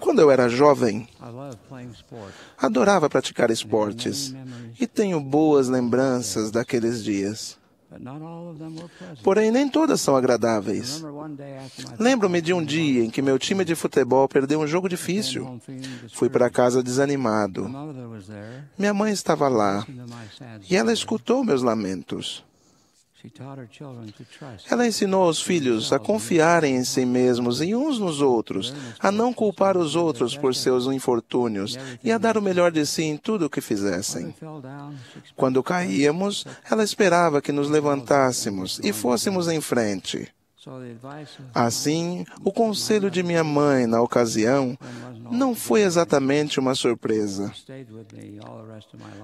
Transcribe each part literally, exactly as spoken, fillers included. Quando eu era jovem, adorava praticar esportes e tenho boas lembranças daqueles dias. Porém, nem todas são agradáveis. Lembro-me de um dia em que meu time de futebol perdeu um jogo difícil. Fui para casa desanimado. Minha mãe estava lá e ela escutou meus lamentos. Ela ensinou aos filhos a confiarem em si mesmos e uns nos outros, a não culpar os outros por seus infortúnios e a dar o melhor de si em tudo o que fizessem. Quando caíamos, ela esperava que nos levantássemos e fôssemos em frente. Assim, o conselho de minha mãe na ocasião não foi exatamente uma surpresa.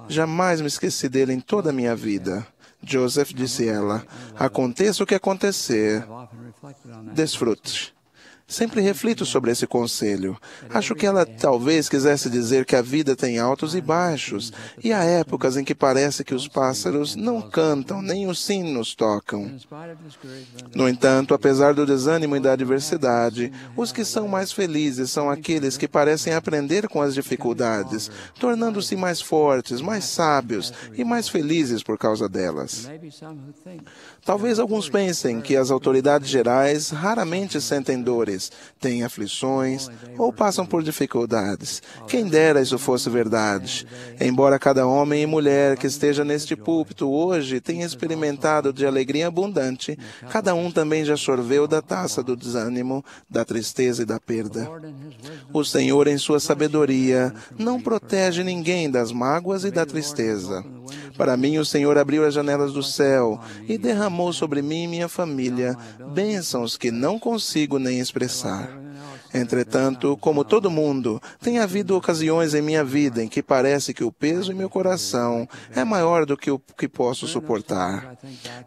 Jamais me esqueci dele em toda a minha vida. Joseph, disse ela, aconteça o que acontecer, desfrute. Sempre reflito sobre esse conselho. Acho que ela talvez quisesse dizer que a vida tem altos e baixos, e há épocas em que parece que os pássaros não cantam, nem os sinos tocam. No entanto, apesar do desânimo e da adversidade, os que são mais felizes são aqueles que parecem aprender com as dificuldades, tornando-se mais fortes, mais sábios e mais felizes por causa delas. Talvez alguns pensem que as autoridades gerais raramente sentem dores, têm aflições ou passam por dificuldades. Quem dera isso fosse verdade. Embora cada homem e mulher que esteja neste púlpito hoje tenha experimentado de alegria abundante, cada um também já sorveu da taça do desânimo, da tristeza e da perda. O Senhor, em sua sabedoria, não protege ninguém das mágoas e da tristeza. Para mim, o Senhor abriu as janelas do céu e derramou sobre mim e minha família bênçãos que não consigo nem expressar. Entretanto, como todo mundo, tem havido ocasiões em minha vida em que parece que o peso em meu coração é maior do que o que posso suportar.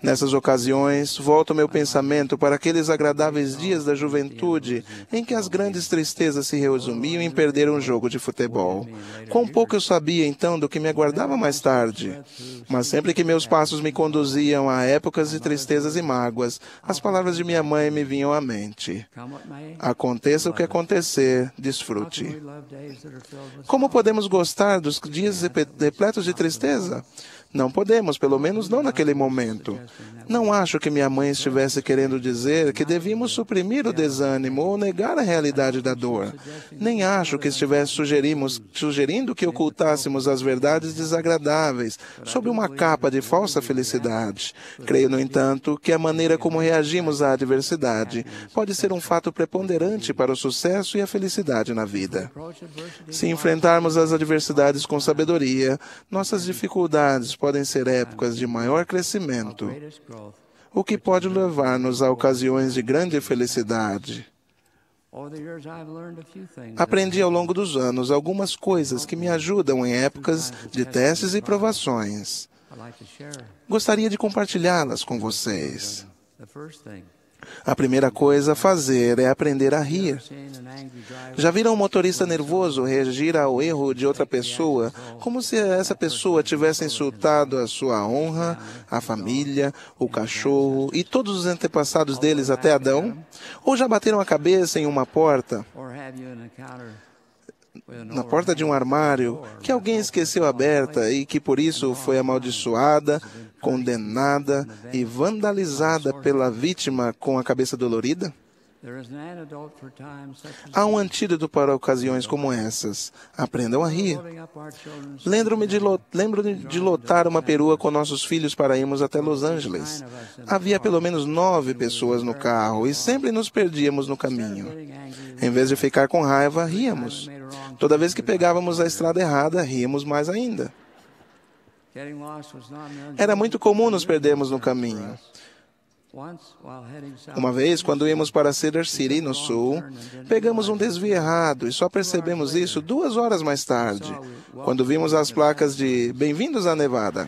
Nessas ocasiões, volto meu pensamento para aqueles agradáveis dias da juventude em que as grandes tristezas se resumiam em perder um jogo de futebol. Quão pouco eu sabia, então, do que me aguardava mais tarde. Mas sempre que meus passos me conduziam a épocas de tristezas e mágoas, as palavras de minha mãe me vinham à mente. Aconteça o que acontecer, desfrute. Como podemos gostar dos dias repletos de tristeza? Não podemos, pelo menos não naquele momento. Não acho que minha mãe estivesse querendo dizer que devíamos suprimir o desânimo ou negar a realidade da dor. Nem acho que estivesse sugerindo que ocultássemos as verdades desagradáveis sob uma capa de falsa felicidade. Creio, no entanto, que a maneira como reagimos à adversidade pode ser um fato preponderante para o sucesso e a felicidade na vida. Se enfrentarmos as adversidades com sabedoria, nossas dificuldades podem ser épocas de maior crescimento, o que pode levar-nos a ocasiões de grande felicidade. Aprendi ao longo dos anos algumas coisas que me ajudam em épocas de testes e provações. Gostaria de compartilhá-las com vocês. A primeira coisa a fazer é aprender a rir. Já viram um motorista nervoso reagir ao erro de outra pessoa como se essa pessoa tivesse insultado a sua honra, a família, o cachorro e todos os antepassados deles até Adão? Ou já bateram a cabeça em uma porta? Na porta de um armário que alguém esqueceu aberta e que por isso foi amaldiçoada, condenada e vandalizada pela vítima com a cabeça dolorida? Há um antídoto para ocasiões como essas. Aprendam a rir. Lembro-me de, lo... Lembro-me de lotar uma perua com nossos filhos para irmos até Los Angeles. Havia pelo menos nove pessoas no carro e sempre nos perdíamos no caminho. Em vez de ficar com raiva, ríamos. Toda vez que pegávamos a estrada errada, ríamos mais ainda. Era muito comum nos perdermos no caminho. Uma vez, quando íamos para Cedar City, no sul, pegamos um desvio errado e só percebemos isso duas horas mais tarde, quando vimos as placas de "Bem-vindos à Nevada".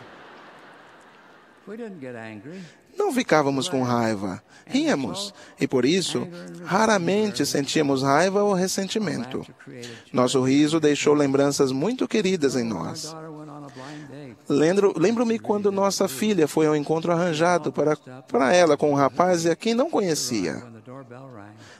Não ficávamos com raiva, ríamos, e por isso, raramente sentíamos raiva ou ressentimento. Nosso riso deixou lembranças muito queridas em nós. Lembro, lembro-me quando nossa filha foi ao encontro arranjado para, para ela com um rapaz a quem não conhecia.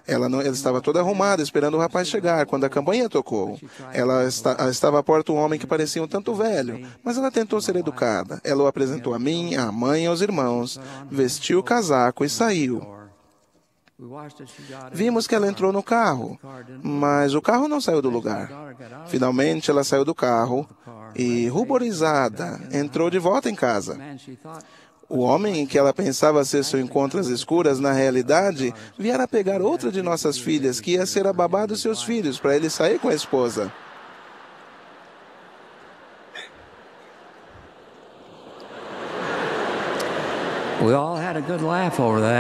Ela, não, ela estava toda arrumada, esperando o rapaz chegar, quando a campainha tocou. Ela esta, estava à porta um homem que parecia um tanto velho, mas ela tentou ser educada. Ela o apresentou a mim, à mãe e aos irmãos, vestiu o casaco e saiu. Vimos que ela entrou no carro, mas o carro não saiu do lugar. Finalmente, ela saiu do carro e, ruborizada, entrou de volta em casa. O homem que ela pensava ser seu encontro às escuras, na realidade, viera pegar outra de nossas filhas, que ia ser a babá dos seus filhos, para ele sair com a esposa.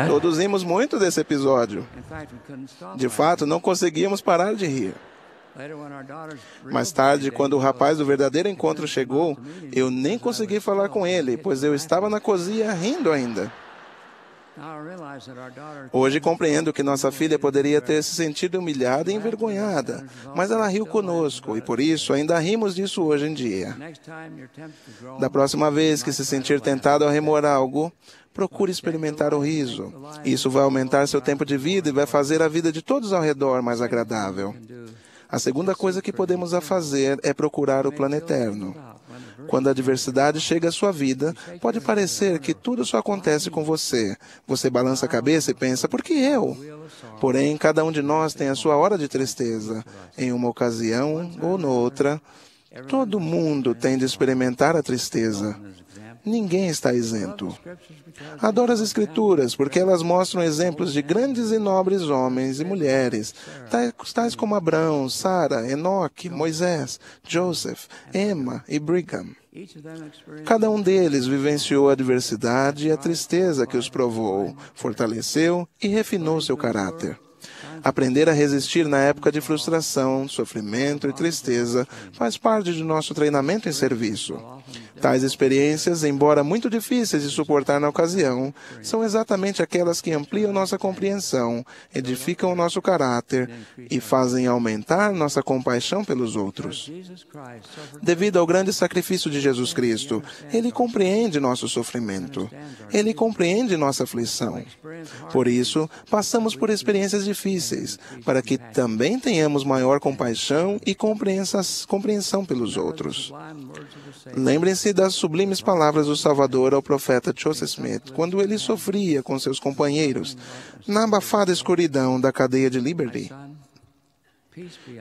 Todos rimos muito desse episódio. De fato, não conseguíamos parar de rir. Mais tarde, quando o rapaz do verdadeiro encontro chegou, eu nem consegui falar com ele, pois eu estava na cozinha rindo ainda. Hoje compreendo que nossa filha poderia ter se sentido humilhada e envergonhada, mas ela riu conosco e por isso ainda rimos disso hoje em dia. Da próxima vez que se sentir tentado a remoer algo, procure experimentar o riso. Isso vai aumentar seu tempo de vida e vai fazer a vida de todos ao redor mais agradável. A segunda coisa que podemos a fazer é procurar o plano eterno. Quando a adversidade chega à sua vida, pode parecer que tudo só acontece com você. Você balança a cabeça e pensa, por que eu? Porém, cada um de nós tem a sua hora de tristeza. Em uma ocasião ou noutra, todo mundo tem de experimentar a tristeza. Ninguém está isento. Adoro as Escrituras, porque elas mostram exemplos de grandes e nobres homens e mulheres, tais como Abraão, Sara, Enoque, Moisés, Joseph, Emma e Brigham. Cada um deles vivenciou a adversidade e a tristeza que os provou, fortaleceu e refinou seu caráter. Aprender a resistir na época de frustração, sofrimento e tristeza faz parte de nosso treinamento em serviço. Tais experiências, embora muito difíceis de suportar na ocasião, são exatamente aquelas que ampliam nossa compreensão, edificam o nosso caráter e fazem aumentar nossa compaixão pelos outros. Devido ao grande sacrifício de Jesus Cristo, Ele compreende nosso sofrimento. Ele compreende nossa aflição. Por isso, passamos por experiências difíceis, para que também tenhamos maior compaixão e compreensão pelos outros. Lembrem-se das sublimes palavras do Salvador ao profeta Joseph Smith, quando ele sofria com seus companheiros, na abafada escuridão da cadeia de Liberty.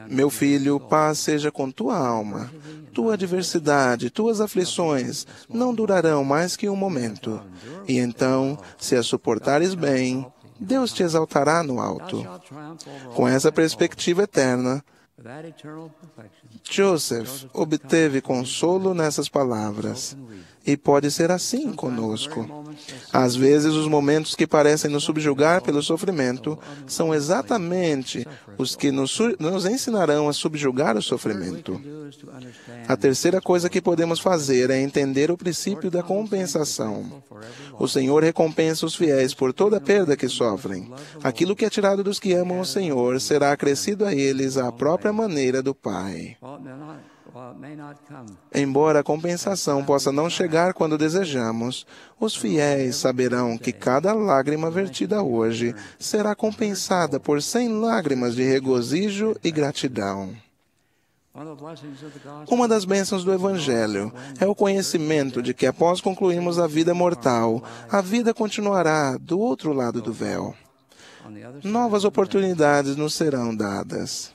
Meu filho, paz seja com tua alma. Tua adversidade, tuas aflições não durarão mais que um momento. E então, se as suportares bem, Deus te exaltará no alto. Com essa perspectiva eterna, Joseph obteve consolo nessas palavras, e pode ser assim conosco. Às vezes, os momentos que parecem nos subjugar pelo sofrimento são exatamente os que nos, nos ensinarão a subjugar o sofrimento. A terceira coisa que podemos fazer é entender o princípio da compensação. O Senhor recompensa os fiéis por toda a perda que sofrem. Aquilo que é tirado dos que amam o Senhor será acrescido a eles à própria maneira do Pai. Embora a compensação possa não chegar quando desejamos, os fiéis saberão que cada lágrima vertida hoje será compensada por cem lágrimas de regozijo e gratidão. Uma das bênçãos do Evangelho é o conhecimento de que após concluirmos a vida mortal, a vida continuará do outro lado do véu. Novas oportunidades nos serão dadas.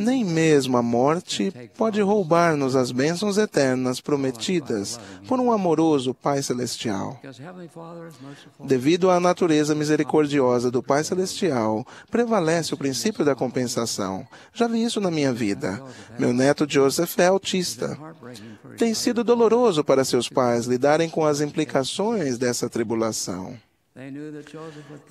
Nem mesmo a morte pode roubar-nos as bênçãos eternas prometidas por um amoroso Pai Celestial. Devido à natureza misericordiosa do Pai Celestial, prevalece o princípio da compensação. Já vi isso na minha vida. Meu neto Joseph é autista. Tem sido doloroso para seus pais lidarem com as implicações dessa tribulação.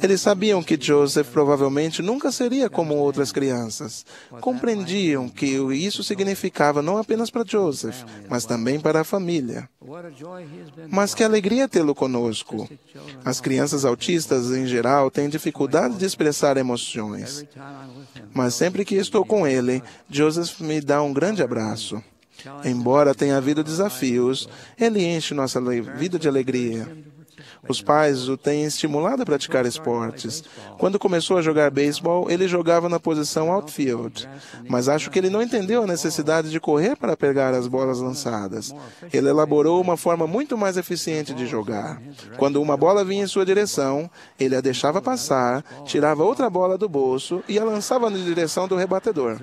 Eles sabiam que Joseph provavelmente nunca seria como outras crianças. Compreendiam que isso significava não apenas para Joseph, mas também para a família. Mas que alegria tê-lo conosco! As crianças autistas, em geral, têm dificuldade de expressar emoções. Mas sempre que estou com ele, Joseph me dá um grande abraço. Embora tenha havido desafios, ele enche nossa vida de alegria. Os pais o têm estimulado a praticar esportes. Quando começou a jogar beisebol, ele jogava na posição outfield, mas acho que ele não entendeu a necessidade de correr para pegar as bolas lançadas. Ele elaborou uma forma muito mais eficiente de jogar. Quando uma bola vinha em sua direção, ele a deixava passar, tirava outra bola do bolso e a lançava na direção do rebatedor.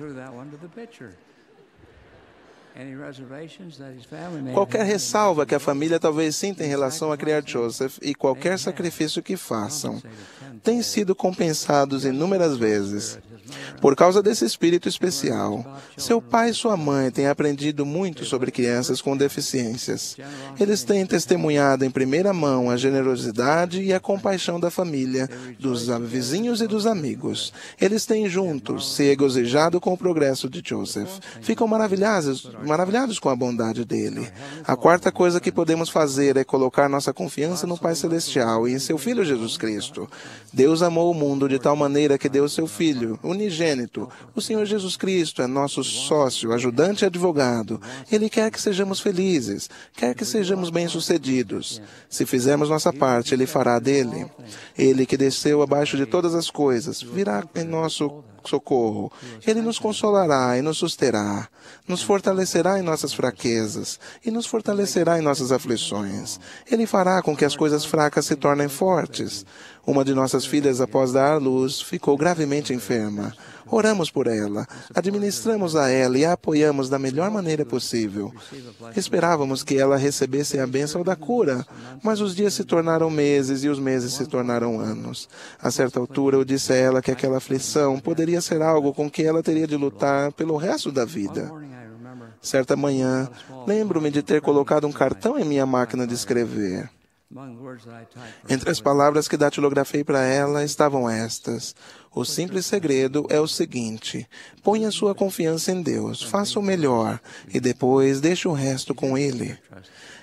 Qualquer ressalva que a família talvez sinta em relação a criar Joseph e qualquer sacrifício que façam têm sido compensados inúmeras vezes. Por causa desse espírito especial, seu pai e sua mãe têm aprendido muito sobre crianças com deficiências. Eles têm testemunhado em primeira mão a generosidade e a compaixão da família, dos vizinhos e dos amigos. Eles têm juntos se regozijado com o progresso de Joseph. Ficam maravilhados maravilhados com a bondade dele. A quarta coisa que podemos fazer é colocar nossa confiança no Pai Celestial e em seu Filho Jesus Cristo. Deus amou o mundo de tal maneira que deu seu Filho unigênito. O Senhor Jesus Cristo é nosso sócio, ajudante e advogado. Ele quer que sejamos felizes, quer que sejamos bem-sucedidos. Se fizermos nossa parte, Ele fará dele. Ele que desceu abaixo de todas as coisas, virá em nosso socorro. Ele nos consolará e nos susterá, nos fortalecerá em nossas fraquezas e nos fortalecerá em nossas aflições. Ele fará com que as coisas fracas se tornem fortes. Uma de nossas filhas, após dar à luz, ficou gravemente enferma. Oramos por ela, administramos a ela e a apoiamos da melhor maneira possível. Esperávamos que ela recebesse a bênção da cura, mas os dias se tornaram meses e os meses se tornaram anos. A certa altura, eu disse a ela que aquela aflição poderia ser algo com que ela teria de lutar pelo resto da vida. Certa manhã, lembro-me de ter colocado um cartão em minha máquina de escrever. Entre as palavras que datilografei para ela estavam estas: o simples segredo é o seguinte, ponha sua confiança em Deus, faça o melhor e depois deixe o resto com Ele.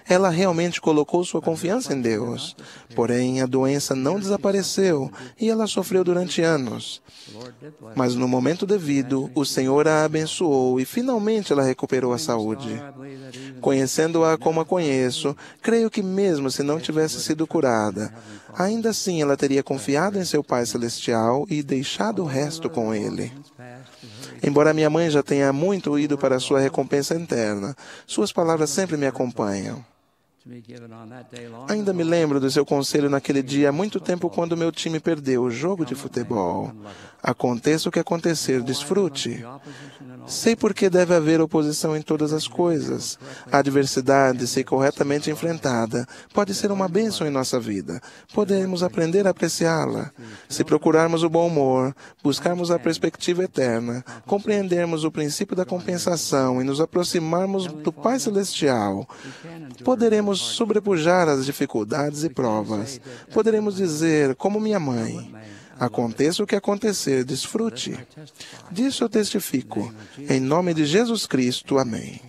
Ela realmente colocou sua confiança em Deus, porém a doença não desapareceu e ela sofreu durante anos. Mas no momento devido, o Senhor a abençoou e finalmente ela recuperou a saúde. Conhecendo-a como a conheço, creio que mesmo se não tivesse sido curada, ainda assim ela teria confiado em seu Pai Celestial e deixado o resto com Ele. Embora minha mãe já tenha muito ido para sua recompensa interna, suas palavras sempre me acompanham. Ainda me lembro do seu conselho naquele dia há muito tempo quando meu time perdeu o jogo de futebol. Aconteça o que acontecer, desfrute. Sei porque deve haver oposição em todas as coisas. A adversidade, se corretamente enfrentada, pode ser uma bênção em nossa vida. Podemos aprender a apreciá-la. Se procurarmos o bom humor, buscarmos a perspectiva eterna, compreendermos o princípio da compensação e nos aproximarmos do Pai Celestial, poderemos sobrepujar as dificuldades e provas. Poderemos dizer, como minha mãe, aconteça o que acontecer, desfrute. Disso eu testifico. Em nome de Jesus Cristo, amém.